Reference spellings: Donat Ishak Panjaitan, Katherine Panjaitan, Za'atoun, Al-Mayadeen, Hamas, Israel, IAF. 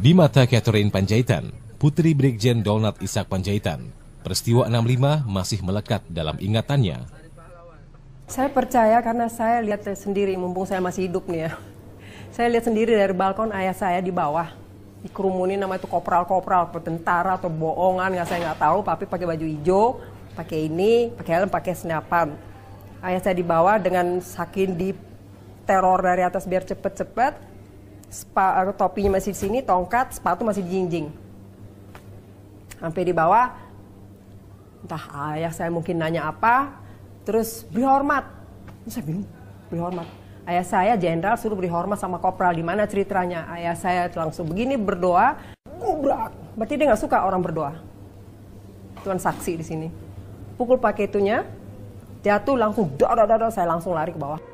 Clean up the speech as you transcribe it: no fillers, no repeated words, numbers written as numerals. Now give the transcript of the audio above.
Di mata Katherine Panjaitan, putri Brigjen Donat Ishak Panjaitan, peristiwa 65 masih melekat dalam ingatannya. Saya percaya karena saya lihat sendiri, mumpung saya masih hidup nih ya. Saya lihat sendiri dari balkon ayah saya di bawah. Dikerumunin nama itu kopral-kopral, tentara atau bohongan, saya nggak tahu, papi pakai baju hijau, pakai ini, pakai helm, pakai senapan. Ayah saya dibawa dengan saking di teror dari atas biar cepet-cepet, topinya masih di sini, tongkat, sepatu masih dijingjing. Sampai di bawah, entah ayah saya mungkin nanya apa, terus beri hormat. Saya bingung, beri hormat. Ayah saya jenderal suruh beri hormat sama kopral. Di mana ceritanya? Ayah saya langsung begini berdoa. Gubrak. Berarti dia nggak suka orang berdoa. Tuan saksi di sini. Pukul pakai itunya. Jatuh langsung dor dor dor. Saya langsung lari ke bawah.